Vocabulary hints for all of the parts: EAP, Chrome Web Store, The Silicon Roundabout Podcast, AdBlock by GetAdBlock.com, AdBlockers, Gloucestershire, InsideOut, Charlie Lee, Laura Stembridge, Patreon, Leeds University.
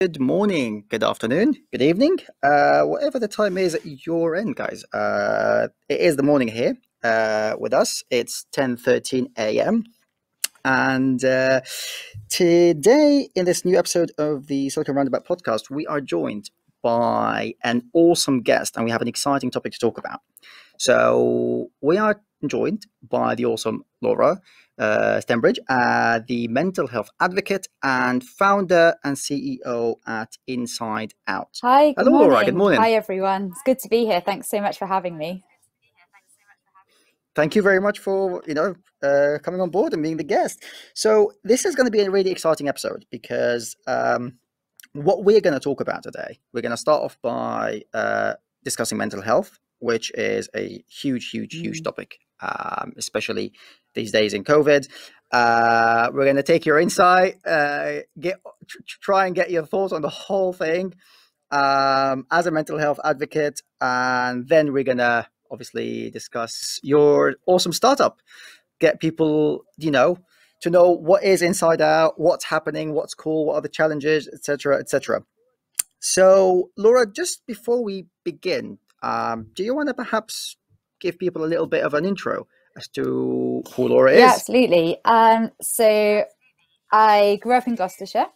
Good morning, good afternoon, good evening, whatever the time is at your end, guys. It is the morning here with us. It's 10:13 a.m. and today in this new episode of the Silicon Roundabout podcast, we are joined by an awesome guest and we have an exciting topic to talk about. So we are joined by the awesome Laura Stembridge, the mental health advocate and founder and CEO at InsideOut. Hi, hello, Laura. Good morning. Hi, everyone. It's good to be here. Thanks so much for having me. Thank you very much for coming on board and being the guest. So this is going to be a really exciting episode because what we're going to talk about today, we're going to start off by discussing mental health, which is a huge topic, especially these days in COVID. We're going to take your insight, try and get your thoughts on the whole thing as a mental health advocate. And then we're going to obviously discuss your awesome startup, get people, to know what is InsideOut, what's happening, what's cool, what are the challenges, et cetera, et cetera. So Laura, just before we begin, do you want to perhaps give people a little bit of an intro as to who Laura is? Yeah, absolutely. So I grew up in Gloucestershire.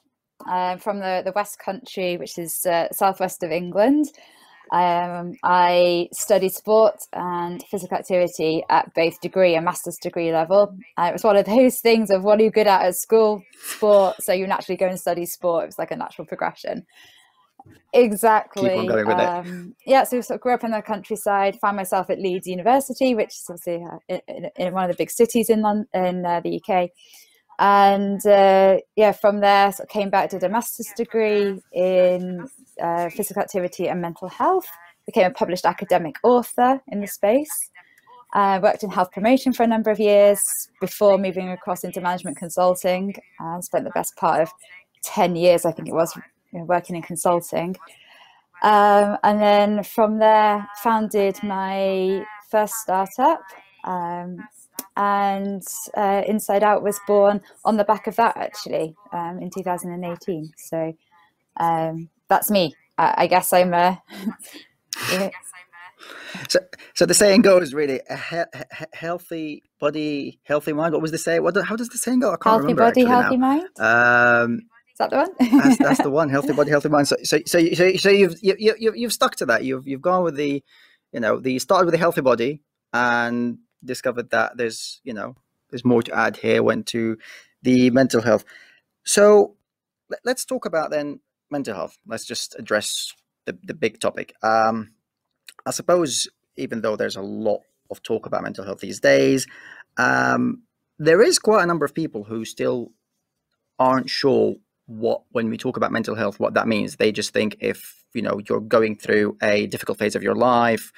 I'm from the West Country, which is southwest of England. I studied sport and physical activity at both degree and master's degree level. It was one of those things of what are you good at school? Sport. So you naturally go and study sport. It was like a natural progression. Exactly. Keep on going with it. Yeah, so I sort of grew up in the countryside, found myself at Leeds University, which is obviously in one of the big cities in London, in the UK. And yeah, from there, sort of came back, did a master's degree in physical activity and mental health, became a published academic author in the space. I worked in health promotion for a number of years before moving across into management consulting. I spent the best part of 10 years, I think it was, working in consulting, and then from there founded my first startup, and InsideOut was born on the back of that, actually, in 2018. So that's me. I guess I'm So the saying goes, really, a healthy body, healthy mind. What was the saying? How does the saying go? I can't remember. Healthy body, healthy mind. Is that the one? That's the one. Healthy body, healthy mind. So you've stuck to that. You've gone with the, started with a healthy body and discovered that there's, there's more to add here. Went to the mental health. So let's talk about then mental health. Let's just address the big topic. I suppose even though there's a lot of talk about mental health these days, there is quite a number of people who still aren't sure when we talk about mental health, what that means. They just think if, you're going through a difficult phase of your life,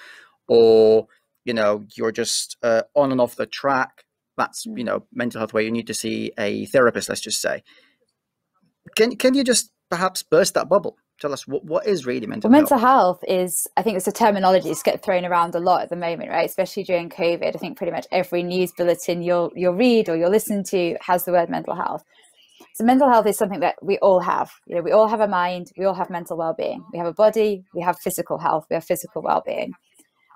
or, you're just on and off the track, that's, mental health where you need to see a therapist, let's just say. Can you just perhaps burst that bubble? Tell us what is really mental health? Mental health is, I think it's a terminology that's getting thrown around a lot at the moment, right? Especially during COVID. I think pretty much every news bulletin you'll read or you'll listen to has the word mental health. So mental health is something that we all have. We all have a mind, we all have mental well-being. We have a body, we have physical health, we have physical well-being.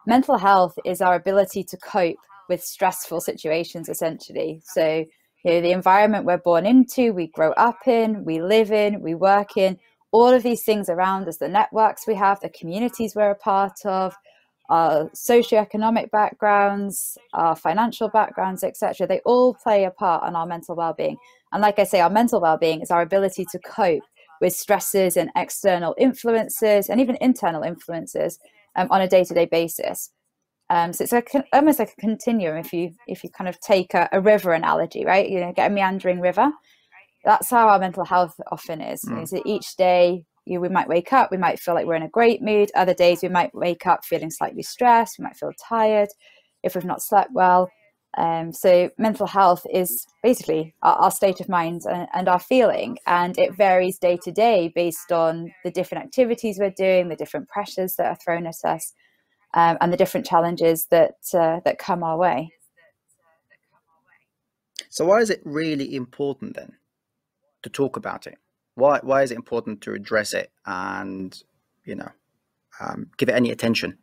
Mental health is our ability to cope with stressful situations, essentially. So the environment we're born into, we grow up in, we live in, we work in, all of these things around us, the networks we have, the communities we're a part of, our socioeconomic backgrounds, our financial backgrounds, etc. They all play a part on our mental well-being. And like I say, our mental well-being is our ability to cope with stresses and external influences and even internal influences on a day-to-day basis. So it's almost like a continuum. If you kind of take a river analogy, right? Get a meandering river. That's how our mental health often is. So each day, we might wake up, we might feel like we're in a great mood. Other days we might wake up feeling slightly stressed, we might feel tired if we've not slept well. So mental health is basically our state of mind and our feeling, and it varies day to day based on the different activities we're doing, the different pressures that are thrown at us, and the different challenges that come our way. So why is it really important then to talk about it? Why is it important to address it and, you know, give it any attention?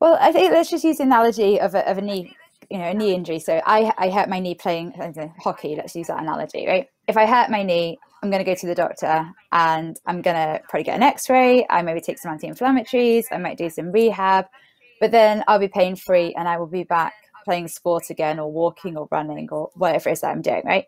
Well, I think let's just use the analogy of a knee, you know, a knee injury. So I hurt my knee playing hockey. Let's use that analogy, right? If I hurt my knee, I'm going to go to the doctor and I'm going to probably get an x-ray. I maybe take some anti-inflammatories. I might do some rehab, but then I'll be pain free and I will be back playing sport again, or walking or running or whatever it is that I'm doing, right?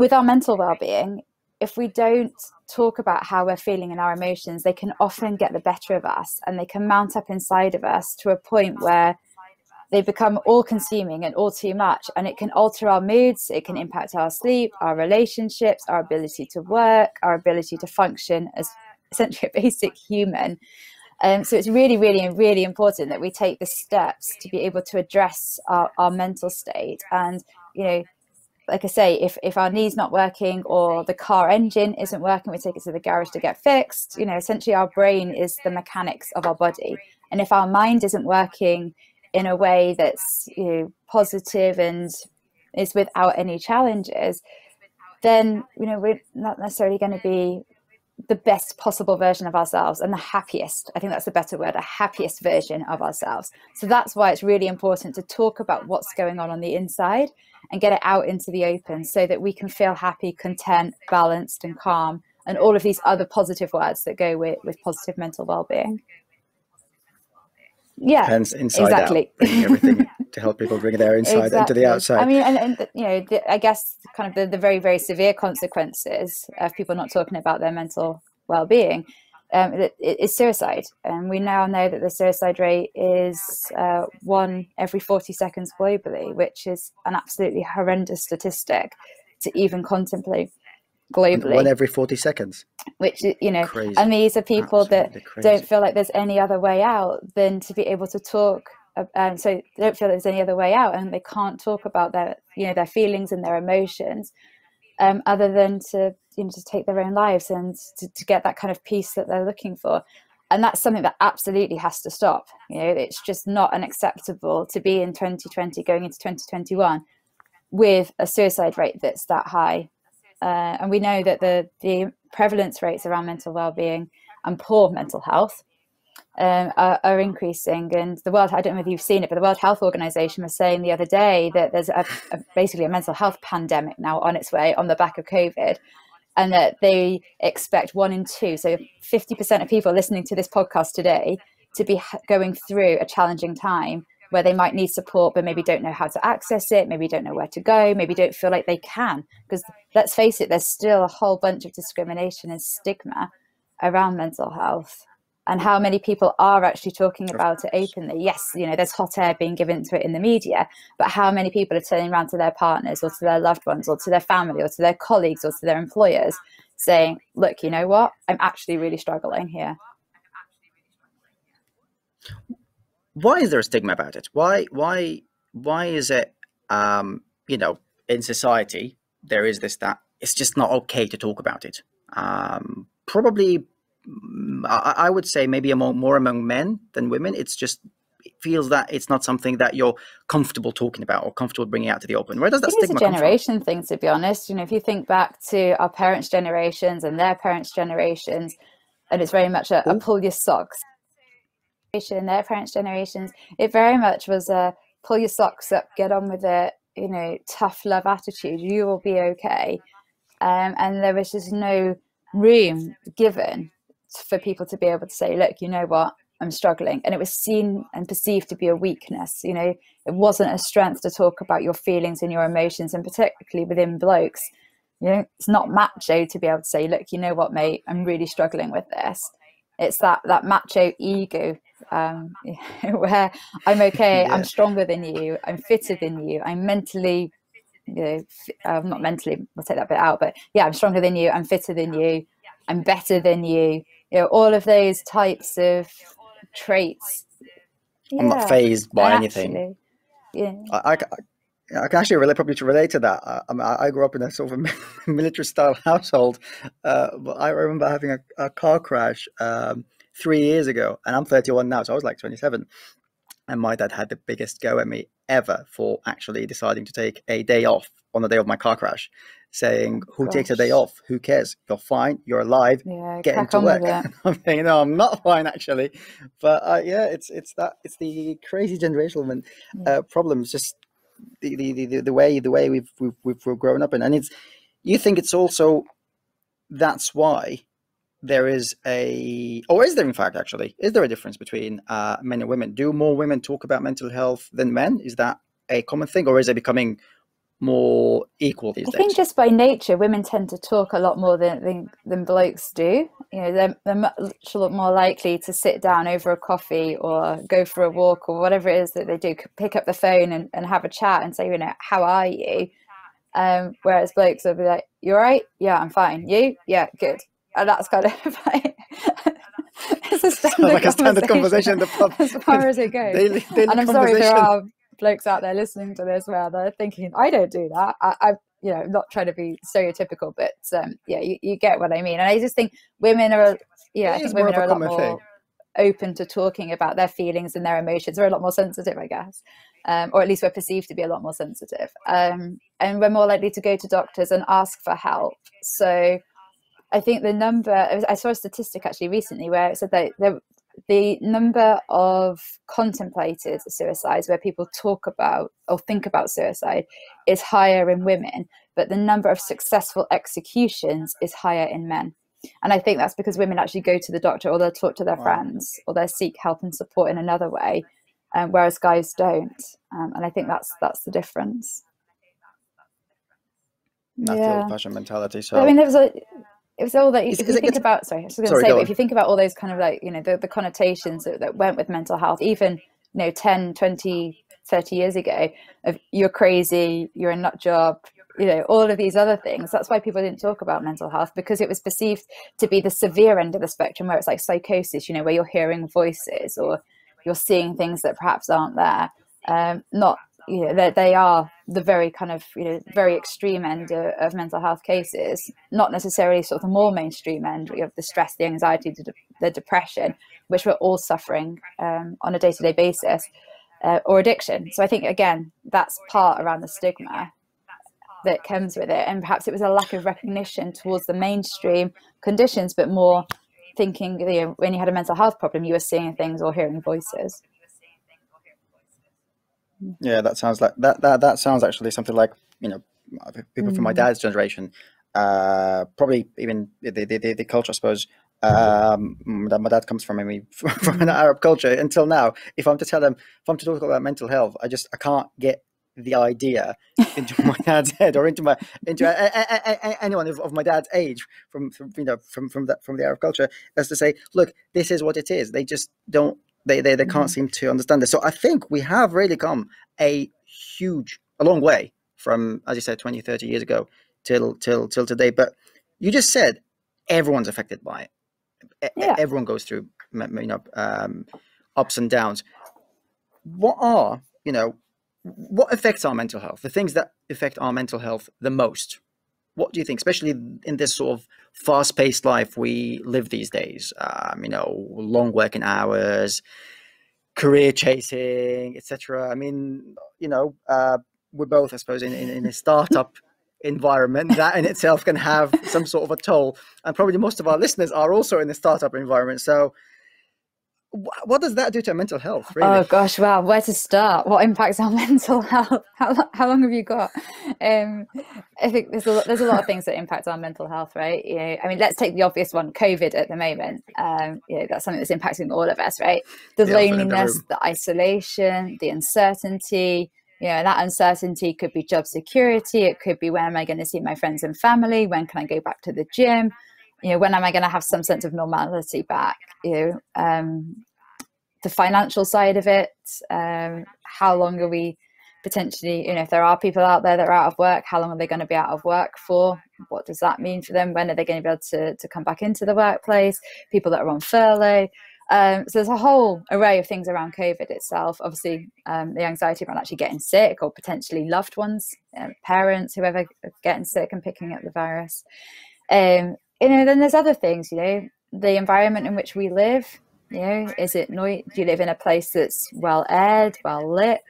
With our mental well-being, if we don't talk about how we're feeling and our emotions, they can often get the better of us and they can mount up inside of us to a point where they become all-consuming and all too much, and it can alter our moods, it can impact our sleep, our relationships, our ability to work, our ability to function as essentially a basic human. So it's really, really, really important that we take the steps to be able to address our mental state. And, you know, like I say, if our knee's not working or the car engine isn't working, we take it to the garage to get fixed. You know, essentially our brain is the mechanics of our body. And if our mind isn't working in a way that's, you know, positive and is without any challenges, then, you know, we're not necessarily going to be the best possible version of ourselves and the happiest, I think that's the better word, a happiest version of ourselves. So that's why it's really important to talk about what's going on the inside and get it out into the open so that we can feel happy, content, balanced and calm, and all of these other positive words that go with positive mental well-being. Yeah, hence Inside Exactly. Out, bringing everything to help people bring their inside Exactly. into the outside. I mean, and you know, I guess kind of the very, very severe consequences of people not talking about their mental well-being is suicide. And we now know that the suicide rate is 1 every 40 seconds globally, which is an absolutely horrendous statistic to even contemplate globally. 1 every 40 seconds, which, you know, crazy. And these are people Absolutely that crazy. Don't feel like there's any other way out than to be able to talk, so they don't feel there's any other way out, and they can't talk about their, you know, their feelings and their emotions other than to, you know, to take their own lives and to get that kind of peace that they're looking for. And that's something that absolutely has to stop. You know, it's just not unacceptable to be in 2020 going into 2021 with a suicide rate that's that high. And we know that the prevalence rates around mental well-being and poor mental health are increasing. And the world, I don't know if you've seen it, but the World Health Organization was saying the other day that there's basically a mental health pandemic now on its way on the back of COVID, and that they expect 1 in 2, so 50% of people listening to this podcast today, to be going through a challenging time where they might need support, but maybe don't know how to access it, maybe don't know where to go, maybe don't feel like they can, because let's face it, there's still a whole bunch of discrimination and stigma around mental health. And how many people are actually talking about it openly? Yes, you know, there's hot air being given to it in the media, but how many people are turning around to their partners or to their loved ones or to their family or to their colleagues or to their employers saying, look, you know what, I'm actually really struggling here. Why is there a stigma about it? Why is it, you know, in society, there is this, that it's just not okay to talk about it. Probably, I would say maybe more among men than women. It's just, it feels that it's not something that you're comfortable talking about or comfortable bringing out to the open. Where does that stigma come from? It's a generation thing, to be honest. You know, if you think back to our parents' generations and their parents' generations, and it's very much a pull your socks. In their parents' generations, it very much was a pull your socks up, get on with it, you know, tough love attitude, you will be okay. And there was just no room given for people to be able to say, look, you know what, I'm struggling. And it was seen and perceived to be a weakness. You know, it wasn't a strength to talk about your feelings and your emotions, and particularly within blokes, you know, it's not macho to be able to say, look, you know what, mate, I'm really struggling with this. It's that macho ego where I'm okay, yeah. I'm stronger than you, I'm fitter than you, I'm mentally, you know, not mentally, we'll take that bit out, but yeah, I'm stronger than you, I'm fitter than you, I'm better than you, you know, all of those types of traits. Yeah. I'm not phased by anything. Actually, yeah. I can actually probably relate to that. I grew up in a sort of a military-style household, but I remember having a car crash 3 years ago, and I'm 31 now, so I was like 27, and my dad had the biggest go at me ever for actually deciding to take a day off on the day of my car crash, saying, who takes a day off? Who cares? You're fine. You're alive. Yeah, get into work. I'm thinking, no, I'm not fine actually. But yeah, it's the crazy generational problems. Just the way we've grown up in, and it's. You think it's also that's why there is a, or is there in fact actually, is there a difference between men and women? Do more women talk about mental health than men? Is that a common thing, or is it becoming more equal these days? I think just by nature, women tend to talk a lot more than blokes do. You know, they're much more likely to sit down over a coffee or go for a walk or whatever it is that they do, pick up the phone and have a chat and say, you know, how are you? Whereas blokes will be like, "You're right, yeah, I'm fine. You, yeah, good." And that's kind of like it's a standard, like a standard conversation in the pub, as far as it goes. Daily and I'm sorry, if there are blokes out there listening to this where they're thinking, "I don't do that." I you know, I'm not trying to be stereotypical, but yeah, you get what I mean. And I just think women are, yeah, I think women are a lot more open to talking about their feelings and their emotions. We're a lot more sensitive, I guess. Or at least we're perceived to be a lot more sensitive, and we're more likely to go to doctors and ask for help. So I think the number, I saw a statistic actually recently where it said that the number of contemplated suicides, where people talk about or think about suicide, is higher in women, but the number of successful executions is higher in men. And I think that's because women actually go to the doctor, or they'll talk to their friends, or they'll seek help and support in another way. Whereas guys don't, and I think that's the difference. That's the old-fashioned mentality. So I mean, it was all that. If you think about, sorry, I was going to say, but if you think about all those kind of, like, you know, the connotations that went with mental health, even, you know, 10, 20, 30 years ago, of you're crazy, you're a nut job, you know, all of these other things. That's why people didn't talk about mental health, because it was perceived to be the severe end of the spectrum, where it's like psychosis, you know, where you're hearing voices or you're seeing things that perhaps aren't there. Not, you know, they are the very kind of, you know, very extreme end of mental health cases, not necessarily sort of the more mainstream end of the stress, the anxiety, the depression, which we're all suffering on a day-to-day basis, or addiction. So I think, again, that's part around the stigma that comes with it. And perhaps it was a lack of recognition towards the mainstream conditions, but more thinking, you know, when you had a mental health problem, you were seeing things or hearing voices. Yeah, that sounds like that sounds actually something like, you know, people from my dad's generation, probably even the culture, I suppose. My dad comes from an Arab culture. Until now, if I'm to tell them, if I'm to talk about mental health, I can't get the idea into my dad's head, or into anyone of my dad's age from you know, from the Arab culture, as to say, look, this is what it is. They just don't, they can't seem to understand this. So I think we have really come a long way from, as you said, 20, 30 years ago till today. But you just said everyone's affected by it. Yeah. Everyone goes through, you know, ups and downs. What are, you know, what affects our mental health, the things that affect our mental health the most? What do you think, especially in this sort of fast-paced life we live these days, you know, long working hours, career chasing, etc.? I mean, you know, we're both, I suppose, in a startup environment. That in itself can have some sort of a toll, and probably most of our listeners are also in the startup environment. So what does that do to mental health, really? Oh gosh, wow, where to start? What impacts our mental health? How long have you got? I think there's a lot of things that impact our mental health, right? You know, I mean, let's take the obvious one, COVID at the moment. You know, that's something that's impacting all of us, right? The loneliness, the isolation, the uncertainty. You know, that uncertainty could be job security. It could be, when am I going to see my friends and family? When can I go back to the gym? You know, when am I going to have some sense of normality back? You know, the financial side of it, how long are we potentially, you know, if there are people out there that are out of work, how long are they going to be out of work for? What does that mean for them? When are they going to be able to come back into the workplace? People that are on furlough. So there's a whole array of things around COVID itself. Obviously, the anxiety around actually getting sick, or potentially loved ones, parents, whoever, getting sick and picking up the virus. You know, then there's other things, you know, the environment in which we live. You know, is it noisy? Do you live in a place that's well aired, well lit?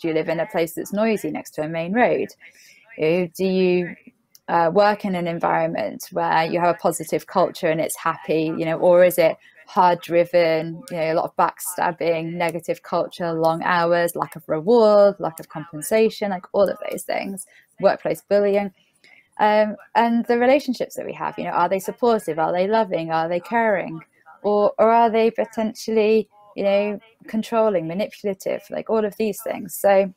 Do you live in a place that's noisy next to a main road? You know, do you work in an environment where you have a positive culture and it's happy, you know, or is it hard driven, you know, a lot of backstabbing, negative culture, long hours, lack of reward, lack of compensation, like all of those things, workplace bullying. And the relationships that we have, you know, are they supportive? Are they loving? Are they caring? Or are they potentially, you know, controlling, manipulative, like all of these things. So,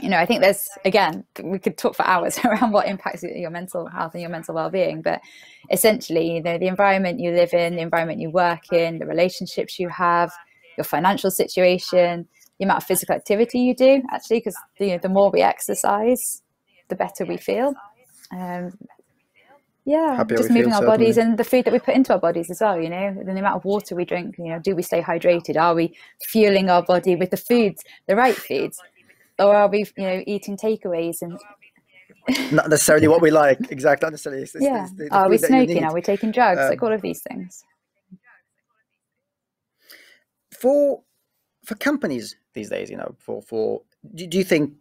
you know, I think there's, again, we could talk for hours around what impacts your mental health and your mental well-being, but essentially, you know, the environment you live in, the environment you work in, the relationships you have, your financial situation, the amount of physical activity you do, actually, because, you know, the more we exercise, the better we feel. Yeah, just moving our bodies and the food that we put into our bodies as well, you know, the amount of water we drink, you know, do we stay hydrated? Are we fueling our body with the foods, the right foods? Or are we, you know, eating takeaways and not necessarily what we like? Exactly, not necessarily. Yeah. Are we smoking? Are we taking drugs? Like all of these things. For companies these days, you know, do you think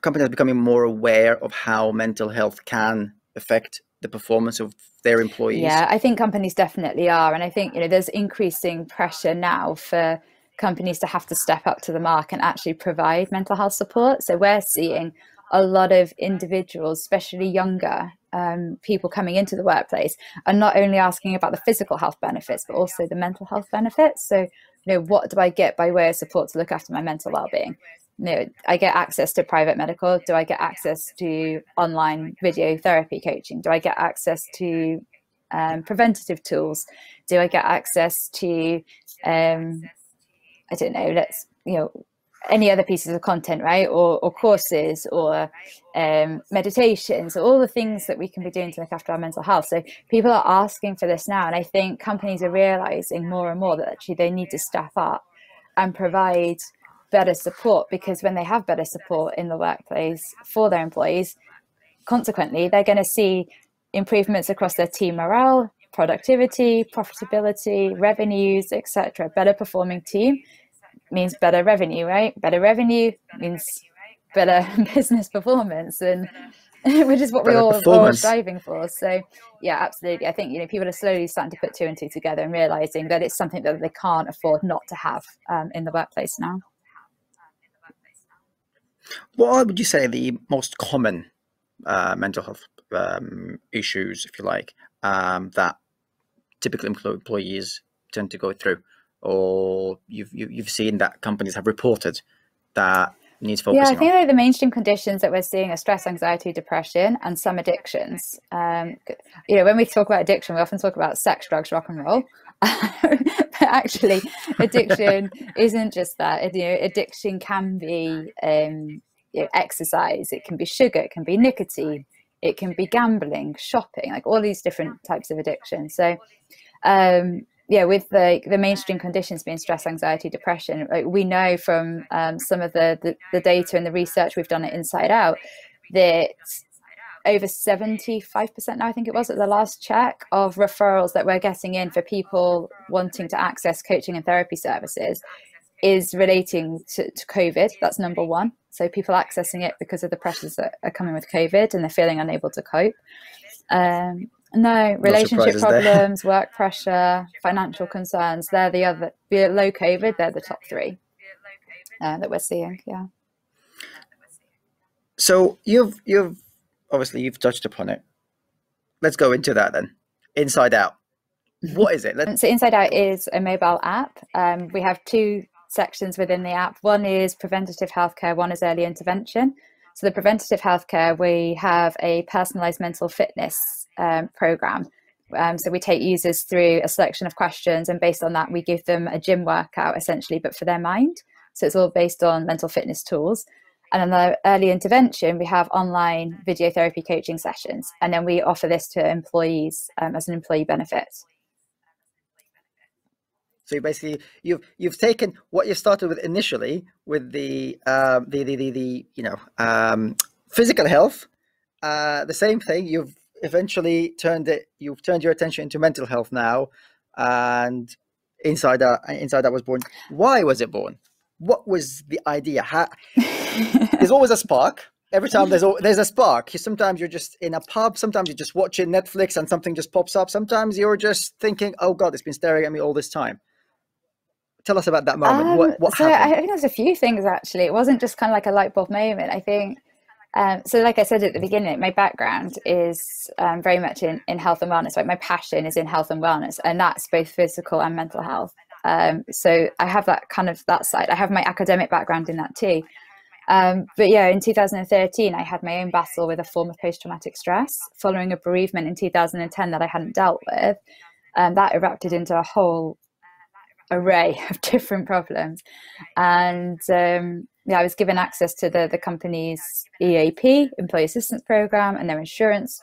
companies are becoming more aware of how mental health can affect the performance of their employees? Yeah, I think companies definitely are, and I think, you know, there's increasing pressure now for companies to have to step up to the mark and actually provide mental health support. So we're seeing a lot of individuals, especially younger people coming into the workplace, and not only asking about the physical health benefits, but also the mental health benefits. So, you know, what do I get by way of support to look after my mental well-being? You know, I get access to private medical. Do I get access to online video therapy coaching? Do I get access to preventative tools? Do I get access to I don't know, let's, you know, any other pieces of content, right? Or courses or meditations, all the things that we can be doing to look after our mental health. So people are asking for this now. And I think companies are realizing more and more that actually they need to step up and provide better support, because when they have better support in the workplace for their employees, consequently, they're going to see improvements across their team morale, productivity, profitability, revenues, etc. Better performing team means better revenue, right? Better revenue means better business performance, and which is what we're all striving for. So yeah, absolutely. I think, you know, people are slowly starting to put two and two together and realizing that it's something that they can't afford not to have in the workplace now. What would you say the most common mental health issues, if you like, that typically employees tend to go through, or you've seen that companies have reported that needs focusing on? Yeah, I think the mainstream conditions that we're seeing are stress, anxiety, depression, and some addictions. You know, when we talk about addiction, we often talk about sex, drugs, rock and roll, but actually addiction isn't just that. You know, addiction can be you know, exercise, it can be sugar, it can be nicotine, it can be gambling, shopping, like all these different types of addiction. So yeah, with the mainstream conditions being stress, anxiety, depression, like we know from some of the data and the research we've done at Inside Out that over 75% now, I think it was at the last check, of referrals that we're getting in for people wanting to access coaching and therapy services is relating to COVID. That's number one. So people accessing it because of the pressures that are coming with COVID, and they're feeling unable to cope. No, relationship problems, work pressure, financial concerns, they're the other, below COVID, they're the top three that we're seeing, yeah. So you've obviously, you've touched upon it. Let's go into that then. Inside Out, what is it? So Inside Out is a mobile app. We have two sections within the app. One is preventative healthcare, one is early intervention. So the preventative healthcare, we have a personalized mental fitness program. So we take users through a selection of questions, and based on that, we give them a gym workout essentially, but for their mind. So it's all based on mental fitness tools. And on the early intervention, we have online video therapy coaching sessions. And then we offer this to employees as an employee benefit. So basically, you've taken what you started with initially, with the you know physical health, the same thing. You've eventually turned it. You've turned your attention to mental health now, and Inside Out was born. Why was it born? What was the idea? There's always a spark. Every time there's a spark. Sometimes you're just in a pub. Sometimes you're just watching Netflix and something just pops up. Sometimes you're just thinking, oh God, it's been staring at me all this time. Tell us about that moment. What so happened? I think there's a few things, actually. It wasn't just kind of like a light bulb moment. I think, so like I said at the beginning, my background is very much in health and wellness. Like my passion is in health and wellness, and that's both physical and mental health. So I have that kind of that side. I have my academic background in that too. But yeah, in 2013, I had my own battle with a form of post-traumatic stress following a bereavement in 2010 that I hadn't dealt with. And that erupted into a whole array of different problems. And yeah, I was given access to the company's EAP, Employee Assistance Program, and their insurance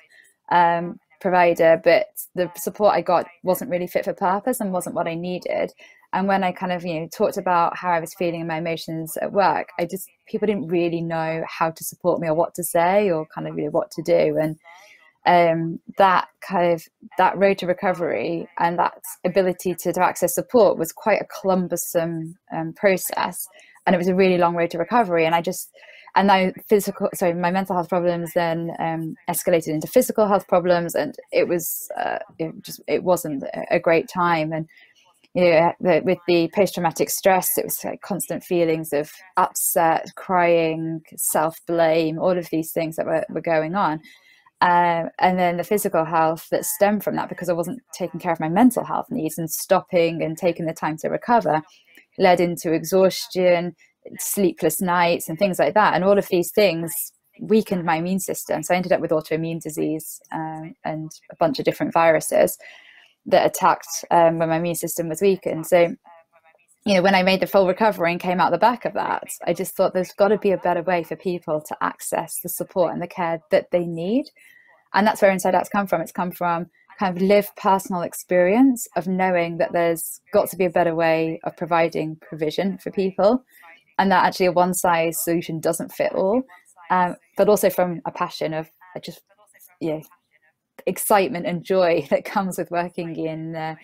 provider, but the support I got wasn't really fit for purpose and wasn't what I needed. And when I kind of, you know, talked about how I was feeling and my emotions at work, I just, people didn't really know how to support me or what to say or kind of, you know, what to do. And that kind of, that road to recovery and that ability to access support was quite a cumbersome process. And it was a really long road to recovery. And I just, and my physical, sorry, my mental health problems then escalated into physical health problems. And it was, it wasn't a great time. And you know, with the post-traumatic stress, it was like constant feelings of upset, crying, self-blame, all of these things that were going on. And then the physical health that stemmed from that, because I wasn't taking care of my mental health needs and stopping and taking the time to recover, led into exhaustion, sleepless nights and things like that. And all of these things weakened my immune system. So I ended up with autoimmune disease and a bunch of different viruses that attacked when my immune system was weakened. So, you know, when I made the full recovery and came out the back of that, I just thought there's got to be a better way for people to access the support and the care that they need. And that's where InsideOut's come from. It's come from kind of lived personal experience of knowing that there's got to be a better way of providing provision for people, and that actually a one-size solution doesn't fit all, but also from a passion of just, yeah, excitement and joy that comes with working in the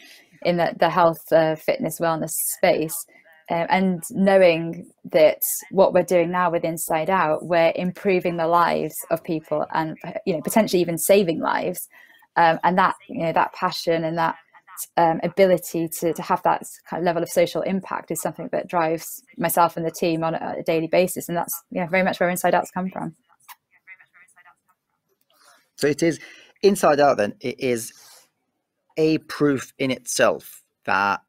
health, fitness, wellness space, and knowing that what we're doing now with InsideOut, we're improving the lives of people and, you know, potentially even saving lives, and that, you know, that passion and that ability to have that kind of level of social impact is something that drives myself and the team on a daily basis, and that's, yeah, very much where InsideOut's come from. So it is. InsideOut then, it is a proof in itself that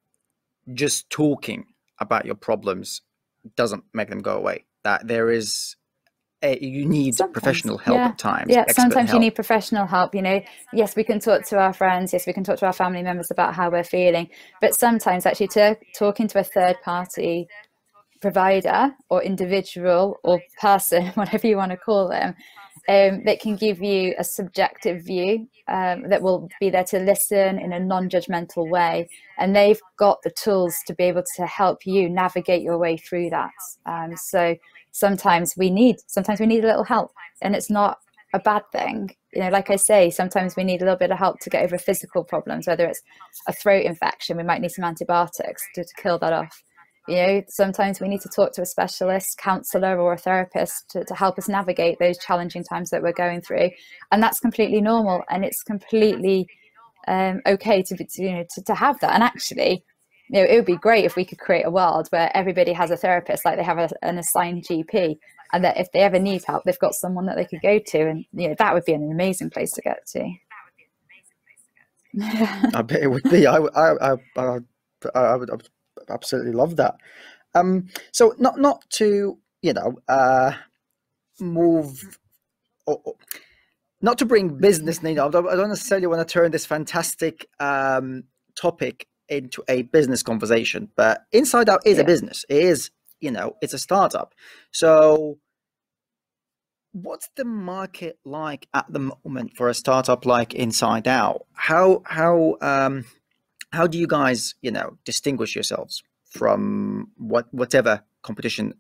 just talking about your problems doesn't make them go away, that there is you need sometimes professional help, yeah, at times. Yeah, sometimes help. You need professional help, you know. Yes, we can talk to our friends, yes, we can talk to our family members about how we're feeling, but sometimes actually talking to a third party provider or individual or person, whatever you want to call them, that can give you a subjective view, that will be there to listen in a non-judgmental way, and they've got the tools to be able to help you navigate your way through that. So sometimes we need a little help, and it's not a bad thing. You know, like I say, sometimes we need a little bit of help to get over physical problems, whether it's a throat infection, we might need some antibiotics to kill that off. You know, sometimes we need to talk to a specialist, counsellor or a therapist to help us navigate those challenging times that we're going through. And that's completely normal, and it's completely okay to have that. And actually, you know, it would be great if we could create a world where everybody has a therapist, like they have an assigned GP, and that if they ever need help, they've got someone that they could go to. And, you know, that would be an amazing place to get to. I bet it would be. I would absolutely love that. So not to, you know, move or not to bring business, you know, I don't necessarily want to turn this fantastic topic into a business conversation, but InsideOut is, yeah, a business. It is, you know, it's a startup. So what's the market like at the moment for a startup like InsideOut? How do you guys, you know, distinguish yourselves from whatever competition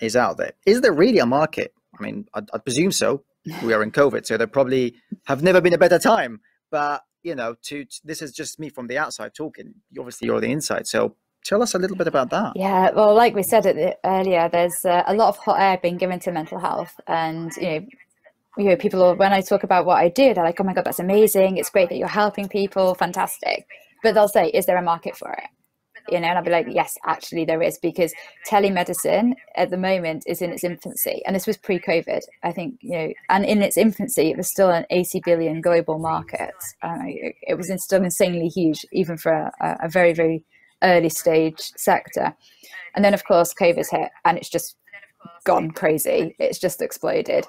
is out there? Is there really a market? I mean, I presume so. We are in COVID, so there probably have never been a better time. But, you know, this is just me from the outside talking. Obviously, you're on the inside. So Tell us a little bit about that. Yeah, well, like we said earlier, there's a lot of hot air being given to mental health, and you know, people, when I talk about what I do, they're like, oh my God, that's amazing. It's great that you're helping people. Fantastic. But they'll say, is there a market for it? You know, and I'll be like, yes, actually there is, because telemedicine at the moment is in its infancy. And this was pre-COVID, I think, you know, and in its infancy, it was still an 80 billion global market. It was still insanely huge, even for a very, very early stage sector. And then, of course, COVID's hit and it's just gone crazy. It's just exploded.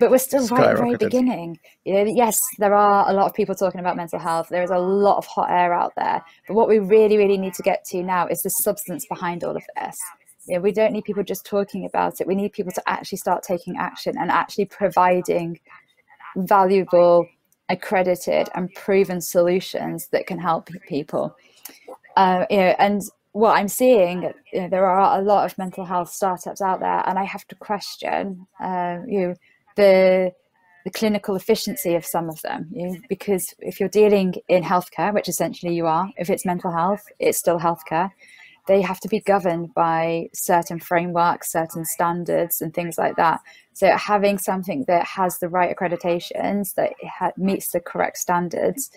But we're still right at the very beginning. You know, yes, there are a lot of people talking about mental health. There is a lot of hot air out there. But what we really, really need to get to now is the substance behind all of this. You know, we don't need people just talking about it. We need people to actually start taking action and actually providing valuable, accredited and proven solutions that can help people. You know, and what I'm seeing, you know, there are a lot of mental health startups out there, and I have to question the clinical efficiency of some of them, because if you're dealing in healthcare, which essentially you are, if it's mental health, it's still healthcare. They have to be governed by certain frameworks, certain standards and things like that. So having something that has the right accreditations, that meets the correct standards,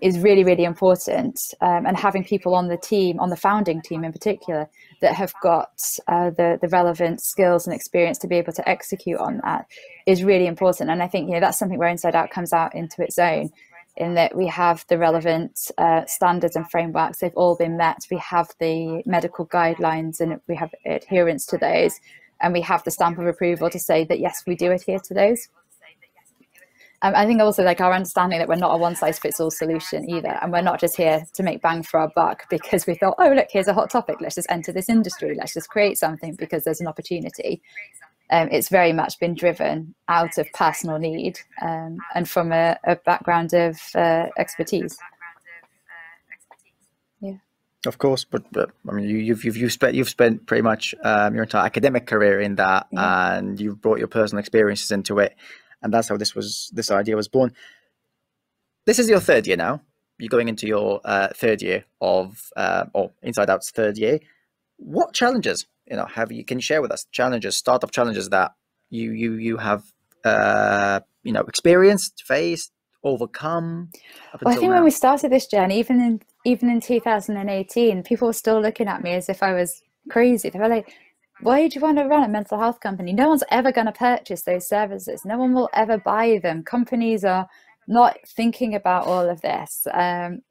is really, really important. And having people on the team, on the founding team in particular, that have got the relevant skills and experience to be able to execute on that is really important. And I think, you know, that's something where Inside Out comes out into its own, in that we have the relevant standards and frameworks. They've all been met. We have the medical guidelines and we have adherence to those. And we have the stamp of approval to say that, yes, we do adhere to those. I think also like our understanding that we're not a one-size-fits-all solution either, and we're not just here to make bang for our buck because we thought, oh look, here's a hot topic, let's just enter this industry, let's just create something because there's an opportunity. It's very much been driven out of personal need and from a background of expertise. Of course, but I mean, you've spent pretty much your entire academic career in that, and you've brought your personal experiences into it. And that's how this idea was born. This is your third year now. You're going into your third year of, or Inside Out's third year. What challenges, you know, can you share with us? Challenges, startup challenges that you have, you know, experienced, faced, overcome. Well, I think when we started this journey, even in 2018, people were still looking at me as if I was crazy. They were like, why do you want to run a mental health company? No one's ever going to purchase those services. No one will ever buy them. Companies are not thinking about all of this.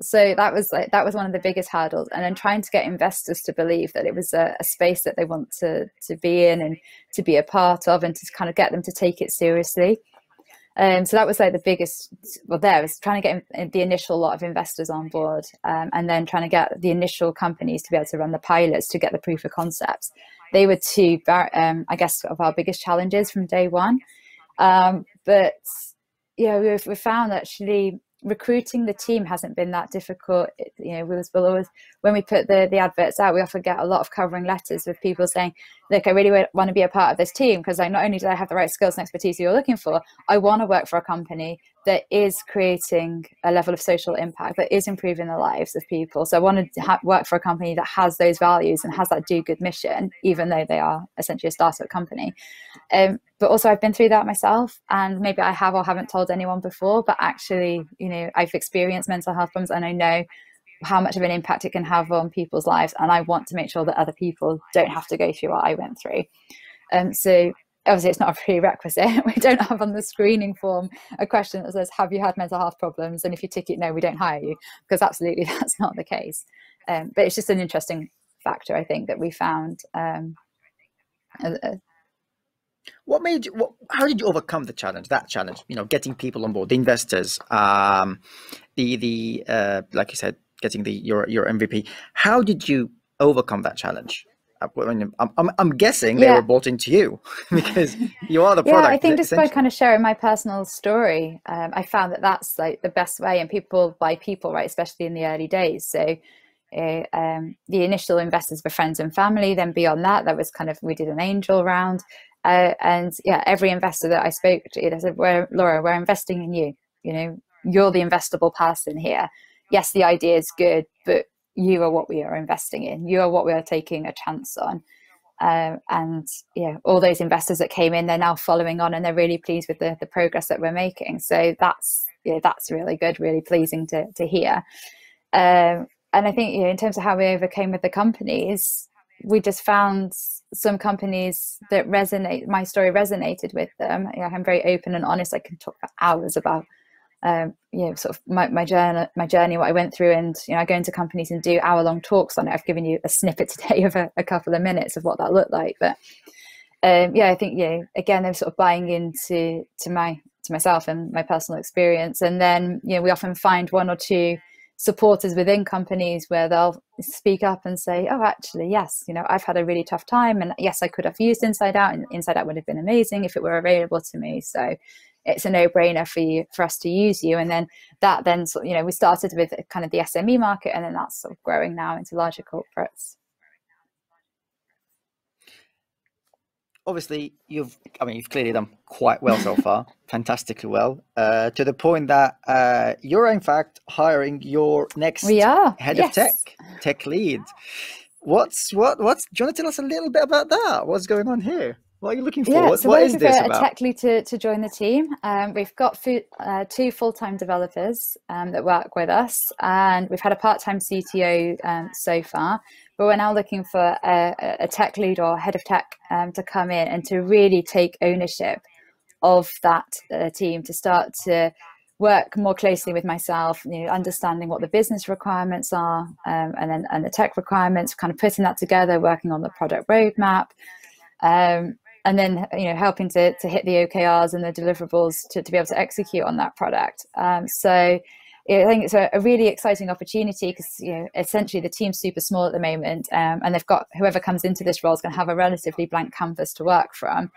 So that was one of the biggest hurdles. And then trying to get investors to believe that it was a space that they want to be in and to be a part of, and to kind of get them to take it seriously. So that was like the biggest, well, there was trying to get the initial lot of investors on board, and then trying to get the initial companies to be able to run the pilots to get the proof of concepts. They were two, I guess, of our biggest challenges from day one. But yeah, we found actually recruiting the team hasn't been that difficult. You know, we'll always, when we put the adverts out, we often get a lot of covering letters with people saying, look, I really want to be a part of this team because, like, not only do I have the right skills and expertise you're looking for, I want to work for a company that is creating a level of social impact, that is improving the lives of people. So I want to work for a company that has those values and has that do good mission, even though they are essentially a startup company. But also I've been through that myself, and maybe I have or haven't told anyone before, but actually, you know, I've experienced mental health problems and I know how much of an impact it can have on people's lives. And I want to make sure that other people don't have to go through what I went through. So obviously it's not a prerequisite. We don't have on the screening form a question that says, have you had mental health problems? And if you tick it no, we don't hire you, because absolutely that's not the case. But it's just an interesting factor, I think, that we found. How did you overcome the challenge? That challenge, you know, getting people on board, the investors, like you said, getting your MVP. How did you overcome that challenge? I'm guessing they were bought into you because you are the product. Yeah, I think just by kind of sharing my personal story, I found that that's like the best way, and people buy people, right? Especially in the early days. So the initial investors were friends and family. Then beyond that, there was kind of, we did an angel round. And yeah, every investor that I spoke to, they said, Laura, we're investing in you. You know, you're the investable person here. Yes, the idea is good, but you are what we are investing in, you are what we are taking a chance on. And yeah, all those investors that came in, they're now following on and they're really pleased with the progress that we're making. So that's, yeah, that's really good, really pleasing to hear. And I think, you know, in terms of how we overcame with the companies, we just found some companies that resonate, my story resonated with them. You know, I'm very open and honest. I can talk for hours about you know, sort of my journey, what I went through, and you know, I go into companies and do hour-long talks on it. I've given you a snippet today of a couple of minutes of what that looked like, but yeah, I think, you know, again, they're sort of buying into myself and my personal experience, and then, you know, we often find one or two supporters within companies where they'll speak up and say, oh, actually, yes, you know, I've had a really tough time, and yes, I could have used InsideOut, and InsideOut would have been amazing if it were available to me. So it's a no-brainer for you, for us to use you. And then that, then, you know, we started with kind of the SME market, and then that's sort of growing now into larger corporates. Obviously, you've clearly done quite well so far, fantastically well, to the point that you're in fact hiring your next head of tech lead. What's do you want to tell us a little bit about that? What's going on here? What are you looking for? Yeah, so what is this about? A tech lead to join the team. We've got two full-time developers that work with us, and we've had a part-time CTO so far, but we're now looking for a tech lead or head of tech to come in and to really take ownership of that team, to start to work more closely with myself, you know, understanding what the business requirements are, and the tech requirements, kind of putting that together, working on the product roadmap, and then, you know, helping to hit the OKRs and the deliverables to be able to execute on that product. So yeah, I think it's a really exciting opportunity, because, you know, essentially the team's super small at the moment, and they've got, whoever comes into this role is going to have a relatively blank canvas to work from.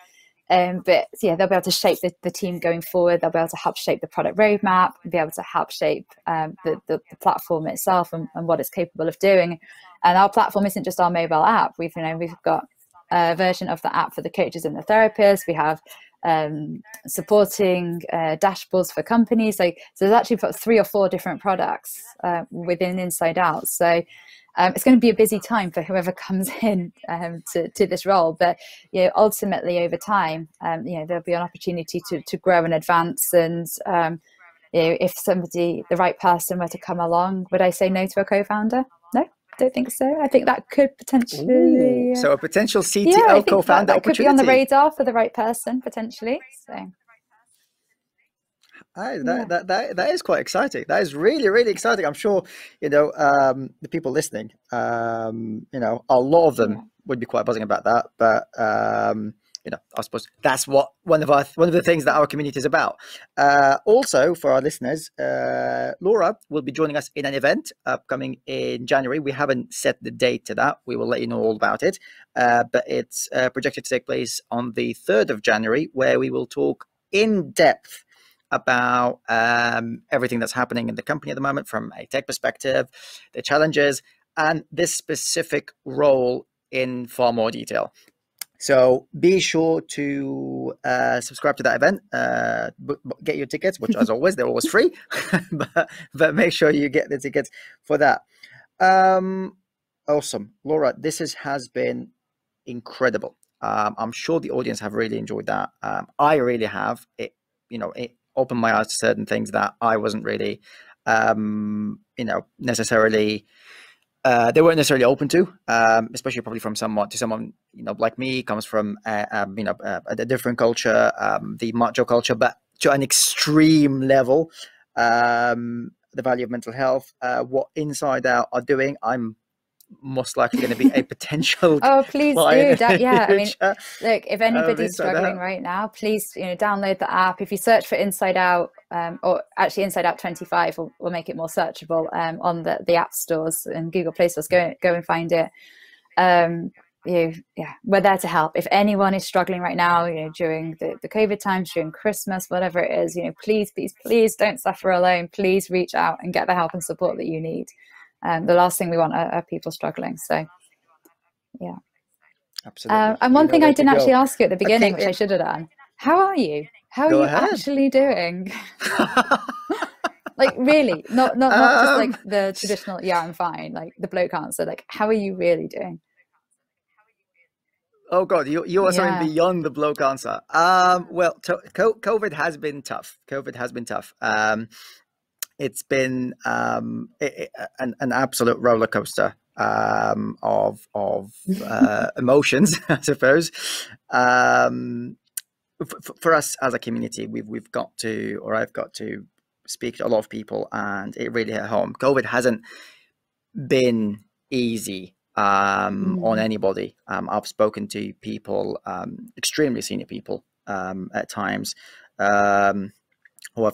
But yeah, they'll be able to shape the team going forward. They'll be able to help shape the product roadmap, be able to help shape the platform itself and what it's capable of doing. And our platform isn't just our mobile app. We've, you know, we've got a version of the app for the coaches and the therapists. We have supporting dashboards for companies. So there's actually 3 or 4 different products within InsideOut. So it's going to be a busy time for whoever comes in to this role. But you know, ultimately, over time, you know, there'll be an opportunity to grow and advance. And you know, if somebody, the right person, were to come along, would I say no to a co-founder? No. Don't think so. I think that could potentially so a potential CTO co-founder that could be on the radar for the right person potentially. So that is quite exciting. That is really exciting. I'm sure, you know, the people listening, you know, a lot of them would be quite buzzing about that. But you know, I suppose that's what one of the things that our community is about. Also, for our listeners, Laura will be joining us in an event upcoming in January. We haven't set the date to that. We will let you know all about it. But it's projected to take place on the 3rd of January, where we will talk in depth about everything that's happening in the company at the moment from a tech perspective, the challenges, and this specific role in far more detail. So be sure to subscribe to that event, get your tickets, which as always, they're always free, but make sure you get the tickets for that. Awesome. Laura, this has been incredible. I'm sure the audience have really enjoyed that. I really have. You know, it opened my eyes to certain things that I wasn't really, you know, necessarily... they weren't necessarily open to, especially probably from someone, you know, like me, comes from, you know, a different culture, the macho culture, but to an extreme level, the value of mental health, what InsideOut are doing. I'm most likely going to be a potential client. Yeah, I mean, look, if anybody's struggling right now, please, you know, download the app. If you search for InsideOut, or actually InsideOut 25 will make it more searchable on the app stores and Google Play stores, go and find it. Yeah, we're there to help. If anyone is struggling right now, you know, during the COVID times, during Christmas, whatever it is, you know, please don't suffer alone. Please reach out and get the help and support that you need. The last thing we want are people struggling. So, yeah, absolutely. And one thing I didn't actually ask you at the beginning, which I should have done: how are you? How are you actually doing? Like, really, not just like the traditional, yeah, I'm fine, like the bloke answer. Like, how are you really doing? Oh God, you are something beyond the bloke answer. Well, COVID has been tough. COVID has been tough. It's been an absolute roller coaster of emotions, I suppose. For us as a community, we've got to, or I've got to, speak to a lot of people, and it really hit home. COVID hasn't been easy on anybody. I've spoken to people, extremely senior people at times, who have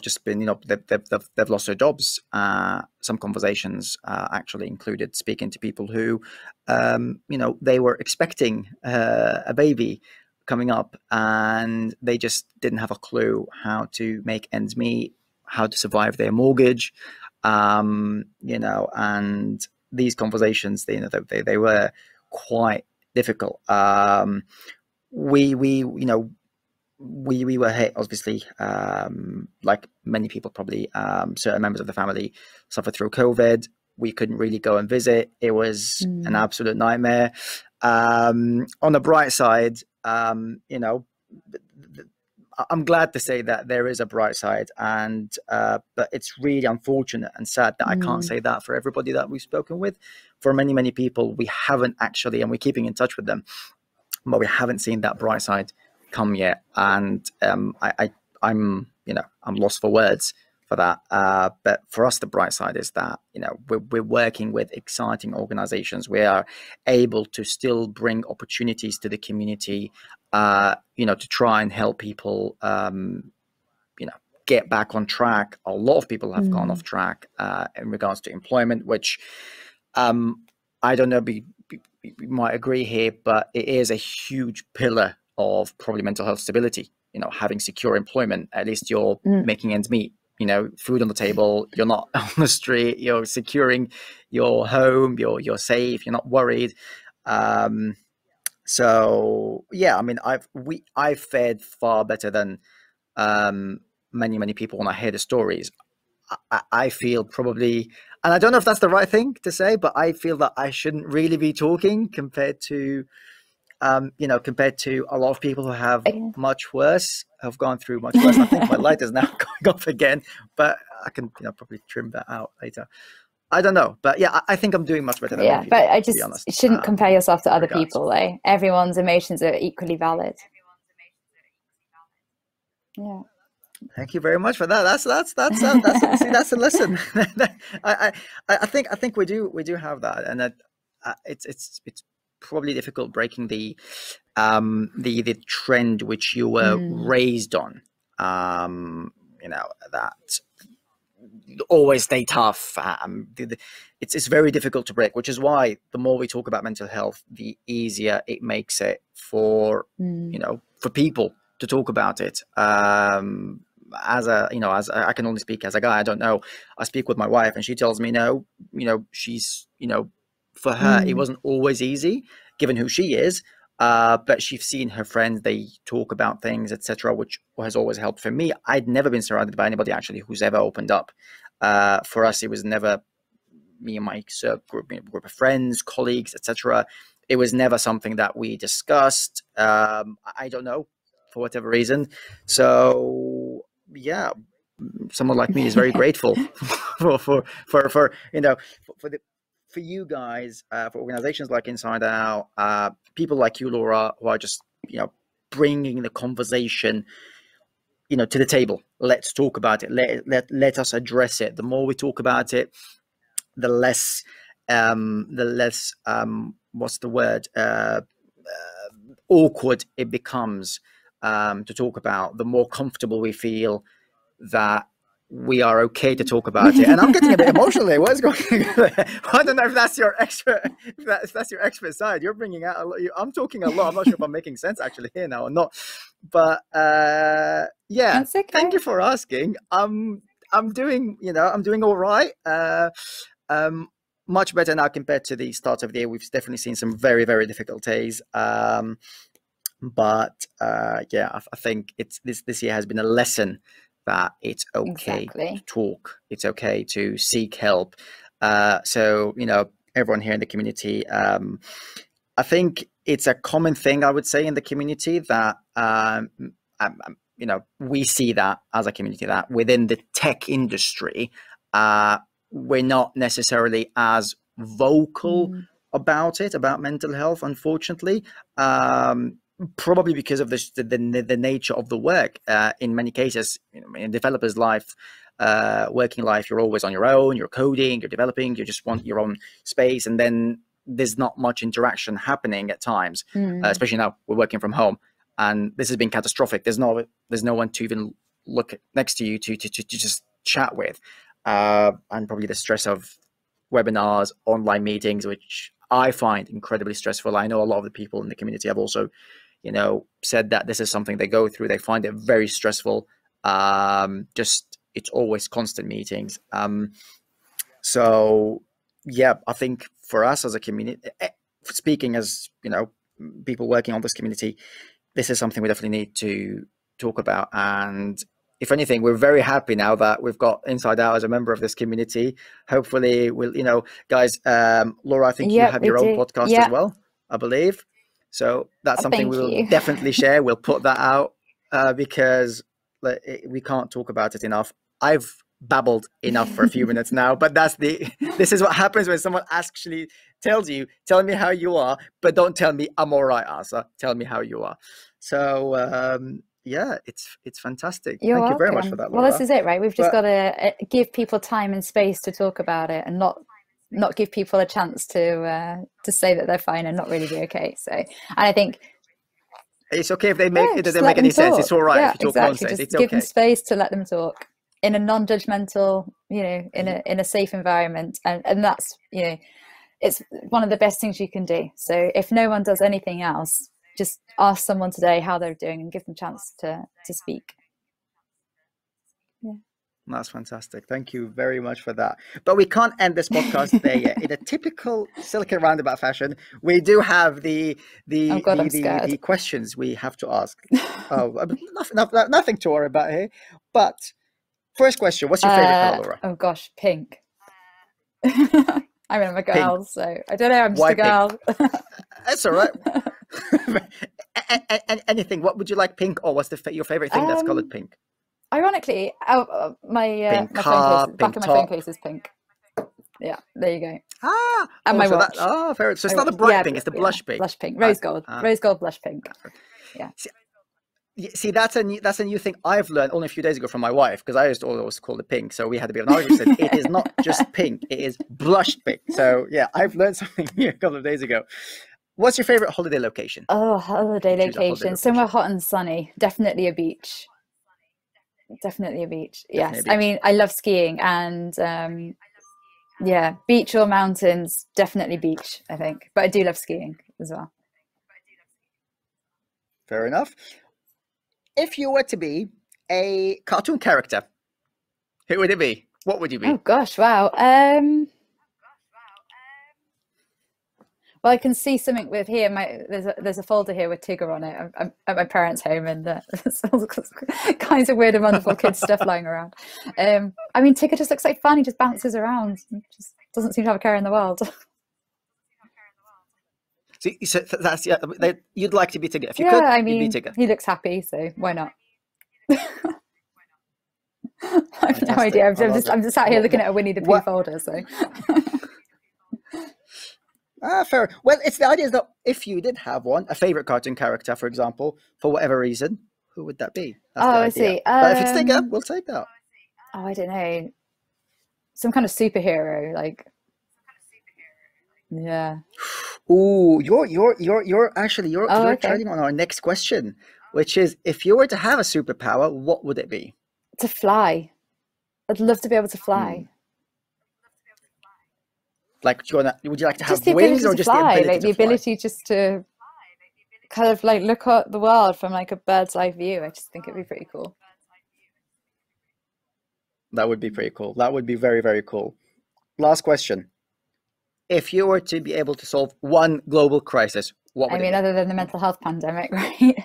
just been, you know, they've lost their jobs. Some conversations actually included speaking to people who, you know, they were expecting a baby coming up, and they just didn't have a clue how to make ends meet, how to survive their mortgage, you know, and these conversations, you know, they were quite difficult. We were hit, obviously, like many people probably. Certain members of the family suffered through COVID. We couldn't really go and visit. It was an absolute nightmare. On the bright side, you know, I'm glad to say that there is a bright side, and but it's really unfortunate and sad that I can't say that for everybody that we've spoken with. For many people, we haven't actually, and we're keeping in touch with them, but we haven't seen that bright side come yet. And I'm you know, I'm lost for words for that, but for us the bright side is that, you know, we're working with exciting organizations. We are able to still bring opportunities to the community, you know, to try and help people, you know, get back on track. A lot of people have gone off track in regards to employment, which I don't know, we might agree here, but it is a huge pillar of probably mental health stability, you know, having secure employment. At least you're making ends meet, you know, food on the table, you're not on the street, you're securing your home, you're safe, you're not worried. So yeah, I mean, I've fared far better than many people. When I hear the stories, I feel probably, and I don't know if that's the right thing to say, but I feel that I shouldn't really be talking compared to you know, compared to a lot of people who have much worse, have gone through much worse. I think my light is now going off again, but I can, you know, probably trim that out later. I don't know, but yeah, I think I'm doing much better than other people, but I just shouldn't compare yourself to other people, though. Everyone's emotions are equally valid. Yeah. Thank you very much for that. That's see, that's a lesson. I think we do have that, and that, it's probably difficult breaking the trend which you were raised on, you know, that always stay tough. It's very difficult to break, which is why the more we talk about mental health, the easier it makes it for you know, for people to talk about it. As a, you know, as I can only speak as a guy, I don't know. I speak with my wife, and she tells me, no, you know, she's, you know, for her it wasn't always easy given who she is, but she's seen her friends, they talk about things, etc., which has always helped. For me, I'd never been surrounded by anybody actually who's ever opened up. For us, it was never me and my group of friends, colleagues, etc. It was never something that we discussed. I don't know, for whatever reason. So yeah, someone like me is very grateful for you know, for you guys, for organizations like InsideOut, people like you, Laura, who are just, you know, bringing the conversation, you know, to the table. Let's talk about it. Let us address it. The more we talk about it, the less what's the word, awkward it becomes to talk about. The more comfortable we feel that we are okay to talk about it. And I'm getting a bit emotional there. What's going on? I don't know if that's your expert, if that's your expert side. You're bringing out a lot. I'm talking a lot. I'm not sure if I'm making sense actually here now or not. But yeah, that's okay. Thank you for asking. I'm doing, you know, I'm doing all right. Much better now compared to the start of the year. We've definitely seen some very difficult days. But yeah, I think this year has been a lesson that it's okay to talk, it's okay to seek help. So, you know, everyone here in the community, I think it's a common thing, I would say, in the community that, you know, we see that as a community that within the tech industry, we're not necessarily as vocal about it, about mental health, unfortunately, probably because of the nature of the work. In many cases, you know, in developers' life, working life, you're always on your own, you're coding, you're developing, you just want your own space. And then there's not much interaction happening at times, especially now we're working from home. And this has been catastrophic. There's no one to even look at next to you to just chat with. And probably the stress of webinars, online meetings, which I find incredibly stressful. I know a lot of the people in the community have also, you know, said that this is something they go through. They find it very stressful. Just it's always constant meetings. So yeah, I think for us as a community, speaking as, you know, people working on this community, this is something we definitely need to talk about. And if anything, we're very happy now that we've got Inside Out as a member of this community. Hopefully we'll, you know, guys, Laura, I think you have your own podcast as well, I believe. So that's something we'll definitely share. We'll put that out because we can't talk about it enough. I've babbled enough for a few minutes now, but that's this is what happens when someone actually tells you, tell me how you are, but don't tell me I'm all right, Asa. Tell me how you are. So yeah, it's fantastic. Thank you very much for that, Laura. Well, this is it, right? We've just got to give people time and space to talk about it, and not give people a chance to say that they're fine and not really be okay. So, and I think it's okay if they make it doesn't make any sense. It's all right if you talk nonsense. It's okay. Give them space to let them talk in a non-judgmental, you know, in a safe environment, and that's, you know, it's one of the best things you can do. So if no one does anything else, just ask someone today how they're doing and give them a chance to speak. Yeah. That's fantastic. Thank you very much for that. But we can't end this podcast there yet. In a typical Silicon Roundabout fashion, we do have the questions we have to ask. Nothing to worry about here. But first question, what's your favorite color, Laura? Oh gosh, pink. I mean, I'm a girl, so I don't know, I'm just a girl. That's all right. Anything, what would you like pink, or what's your favorite thing that's colored pink? Ironically, my phone case is pink. Yeah, there you go. And my watch. Favorite. So it's not the bright pink, it's the blush pink. Blush pink, rose gold, blush pink. Yeah. See, that's a new thing I've learned only a few days ago from my wife, because I used to always call it pink, so we had a bit of an argument. It is not just pink, it is blush pink. So yeah, I've learned something new a couple of days ago. What's your favorite holiday location? Holiday location, somewhere hot and sunny. Definitely a beach. Yes, a beach. I mean, I love skiing, and yeah, beach or mountains, definitely beach, I think, but I do love skiing as well. Fair enough. If you were to be a cartoon character, who would it be? What would you be? Oh gosh, wow. Well, I can see something with here. There's a folder here with Tigger on it. I'm at my parents' home, and there's all kinds of weird and wonderful kids stuff lying around. I mean, Tigger just looks like fun. He just bounces around. He just doesn't seem to have a care in the world. So that's you'd like to be Tigger. If you could, I mean, you'd be Tigger. He looks happy, so why not? I have no idea. I'm just sat here looking at a Winnie the Pooh folder. So fair. Well, it's the idea is that if you did have a favorite cartoon character, for example, for whatever reason, who would that be? That's the idea. I see. But if it's Tigger, we'll take that. Oh, I don't know. Some kind of superhero, like. Yeah. Oh, you're turning on our next question, which is, if you were to have a superpower, what would it be? To fly. I'd love to be able to fly. Like, would you like to have wings, or just the ability to kind of like look at the world from like a bird's eye view? I just think it'd be pretty cool. That would be pretty cool. That would be very, very cool. Last question. If you were to be able to solve one global crisis, what would it be? Other than the mental health pandemic, right?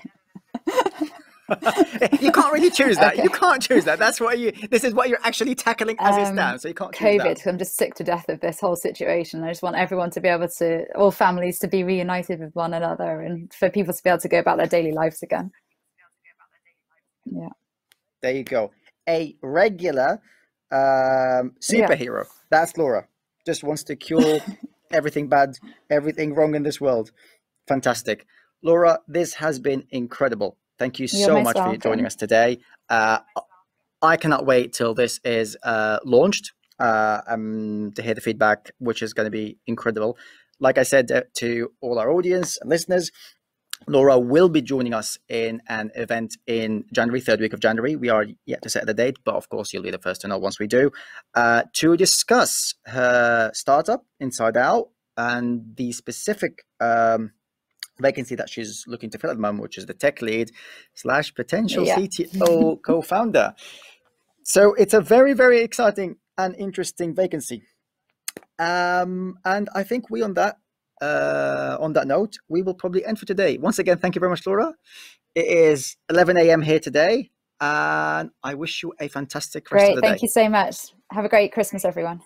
You can't really choose that. Okay. You can't choose that. That's what you. This is what you're actually tackling as it stands. So you can't. COVID. Choose that. I'm just sick to death of this whole situation. I just want everyone to be able to, all families to be reunited with one another, and for people to be able to go about their daily lives again. Yeah. There you go. A regular superhero. Yeah. That's Laura. Just wants to cure everything bad, everything wrong in this world. Fantastic. Laura, this has been incredible. Thank you so much for joining us today. I cannot wait till this is launched to hear the feedback, which is going to be incredible. Like I said to all our audience and listeners, Laura will be joining us in an event in January, third week of January. We are yet to set the date, but of course, you'll be the first to know once we do, to discuss her startup, InsideOut, and the specific vacancy that she's looking to fill at the moment, which is the tech lead / potential CTO co-founder. So it's a very, very exciting and interesting vacancy. And I think we on that note, we will probably end for today. Once again, thank you very much, Laura. It is 11 a.m. here today, and I wish you a fantastic rest of the day. Thank you so much. Have a great Christmas, everyone.